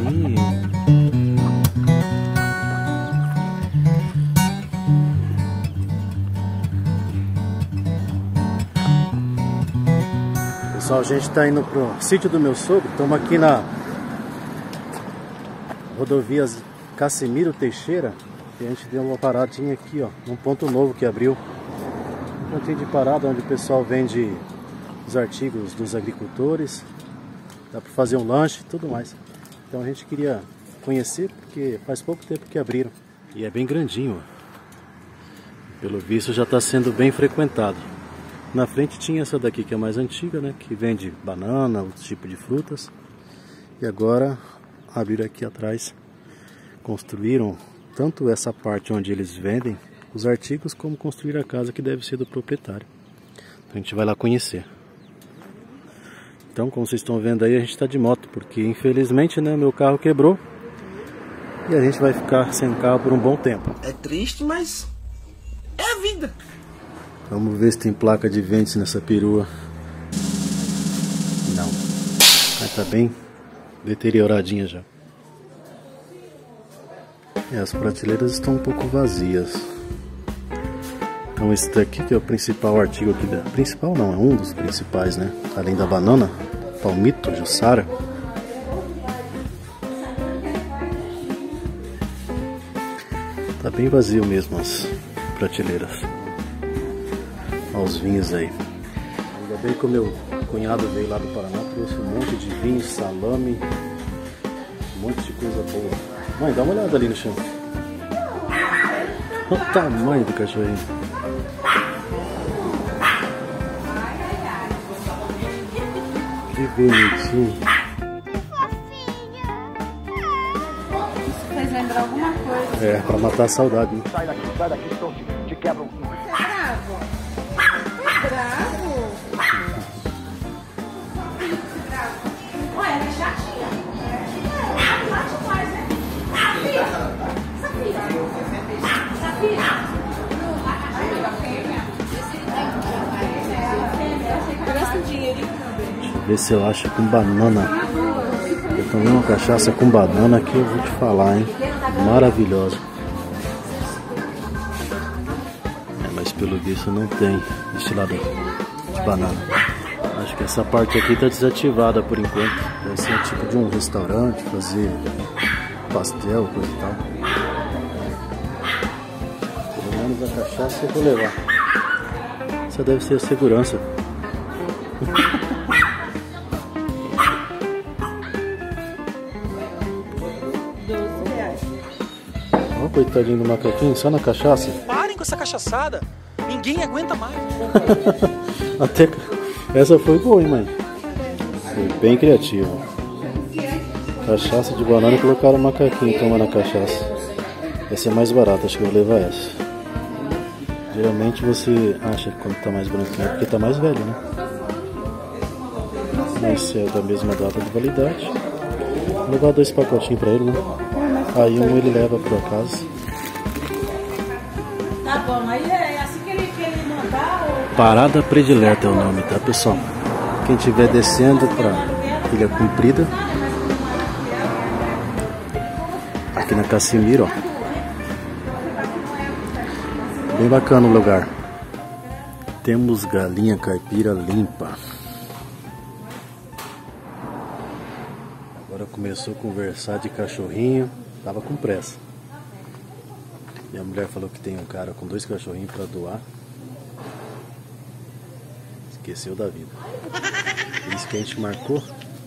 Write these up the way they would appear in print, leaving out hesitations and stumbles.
vazia. Pessoal, a gente está indo para o sítio do meu sogro. Estamos aqui na rodovia Casemiro Teixeira. E a gente deu uma paradinha aqui, ó, num ponto novo que abriu. Um pontinho de parada onde o pessoal vende os artigos dos agricultores. Dá para fazer um lanche e tudo mais. Então a gente queria conhecer porque faz pouco tempo que abriram. E é bem grandinho, ó. Pelo visto já está sendo bem frequentado. Na frente tinha essa daqui que é mais antiga, né? Que vende banana, outro tipo de frutas. E agora abriram aqui atrás. Construíram tanto essa parte onde eles vendem os artigos, como construir a casa que deve ser do proprietário. Então a gente vai lá conhecer. Então, como vocês estão vendo aí, a gente está de moto, porque infelizmente, né, meu carro quebrou. E a gente vai ficar sem carro por um bom tempo. É triste, mas é a vida. Vamos ver se tem placa de vende nessa perua. Não. Mas tá bem deterioradinha já. E as prateleiras estão um pouco vazias. Então esse daqui que é o principal artigo aqui. Principal não, é um dos principais, né? Além da banana, palmito, juçara. Tá bem vazio mesmo as prateleiras. Os vinhos aí. Ainda bem que o meu cunhado veio lá do Paraná, trouxe um monte de vinho, salame, um monte de coisa boa. Mãe, dá uma olhada ali no chão. Olha o tamanho do cachorrinho. Que bonitinho. Isso fez lembrar alguma coisa. É, pra matar a saudade, né? Sai daqui, então te quebra um pouco. Deixa eu ver se eu acho com banana. Eu tomei uma cachaça com banana que eu vou te falar, hein? Maravilhosa. É, mas pelo visto não tem destilador de banana. Acho que essa parte aqui tá desativada por enquanto. Vai ser tipo de um restaurante, fazer pastel, coisa e tal. A cachaça eu vou levar. Essa deve ser a segurança. Olha o coitadinho do macaquinho, só na cachaça. Parem com essa cachaçada, ninguém aguenta mais. Até essa foi boa, hein, mãe? Foi bem criativa. Cachaça de banana e colocaram o macaquinho tomando a cachaça. Essa é mais barata, acho que eu vou levar essa. Geralmente você acha que quando tá mais branquinho é porque tá mais velho, né? Mas é da mesma data de validade. Vou levar dois pacotinhos pra ele, né? Aí um ele leva pra casa. Tá bom, aí é assim que ele mandar. Parada Predileta é o nome, tá, pessoal? Quem estiver descendo pra Ilha Comprida, aqui na Casemiro, ó. Bem bacana o lugar. Temos galinha caipira limpa. Agora começou a conversar de cachorrinho. Tava com pressa. Minha mulher falou que tem um cara com dois cachorrinhos pra doar. Esqueceu da vida. Por isso que a gente marcou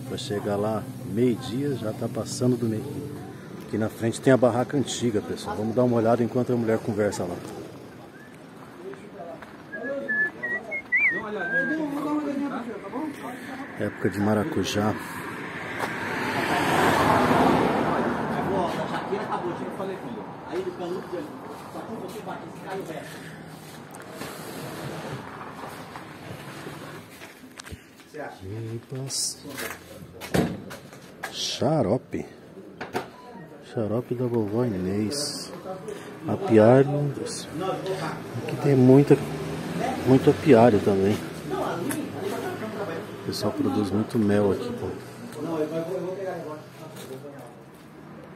pra chegar lá meio-dia, já tá passando do meio-dia. Aqui na frente tem a barraca antiga, pessoal. Vamos dar uma olhada enquanto a mulher conversa lá. Época de maracujá. Xarope. Xarope da vovó Inês. Apiário. Aqui tem muito apiário também. O pessoal produz muito mel aqui, pô.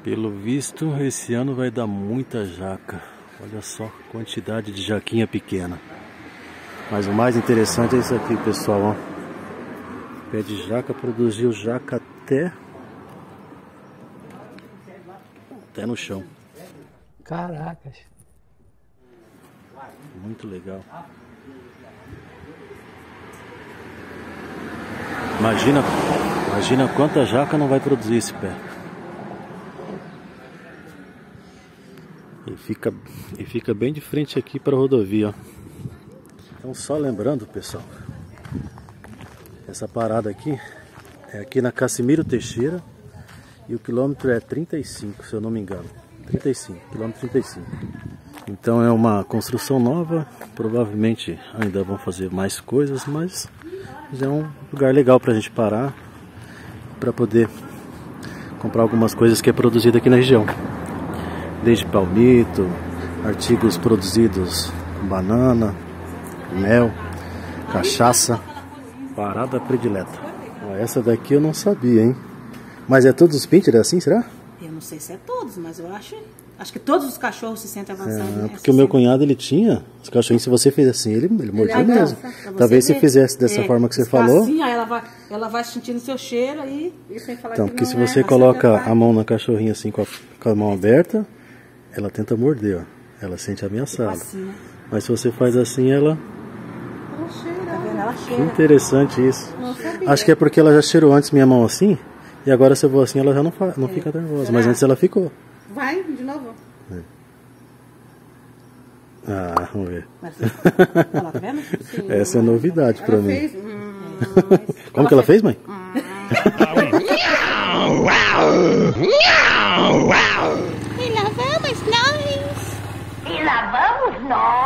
Pelo visto, esse ano vai dar muita jaca. Olha só a quantidade de jaquinha pequena. Mas o mais interessante é isso aqui, pessoal. Ó. Pé de jaca produziu jaca até no chão. Caracas! Muito legal. Imagina quanta jaca não vai produzir esse pé. E fica bem de frente aqui para a rodovia. Então, só lembrando, pessoal, essa parada aqui é aqui na Casemiro Teixeira e o quilômetro é 35, se eu não me engano. 35, quilômetro 35. Então é uma construção nova, provavelmente ainda vão fazer mais coisas, mas é um lugar legal para a gente parar, para poder comprar algumas coisas que é produzida aqui na região. Desde palmito, artigos produzidos com banana, mel, cachaça, parada predileta. Essa daqui eu não sabia, hein? Mas é todos os pinter assim, será? Eu não sei se é todos, mas eu acho que todos os cachorros se sentem avançados. É, porque o meu cunhado, ele tinha os cachorrinhos, se você fez assim, ele mordeu mesmo. Talvez se fizesse dessa forma que você falou. Assim, aí ela vai sentindo seu cheiro aí. Então, porque se você coloca a mão na cachorrinha assim, com a mão aberta, ela tenta morder, ó. Ela sente ameaçada. Assim, né? Mas se você faz assim, ela... Ela cheira. Ela cheira. Que interessante isso. Não sabia. Acho que é porque ela já cheirou antes minha mão assim. E agora se eu vou assim, ela já não fica nervosa. Será? Mas antes ela ficou. Vai, de novo. É. Ah, vamos ver. Ela tá vendo? Sim. Essa é novidade pra mim. Fez... Como ela que ela fez, mãe? E lá vamos nós!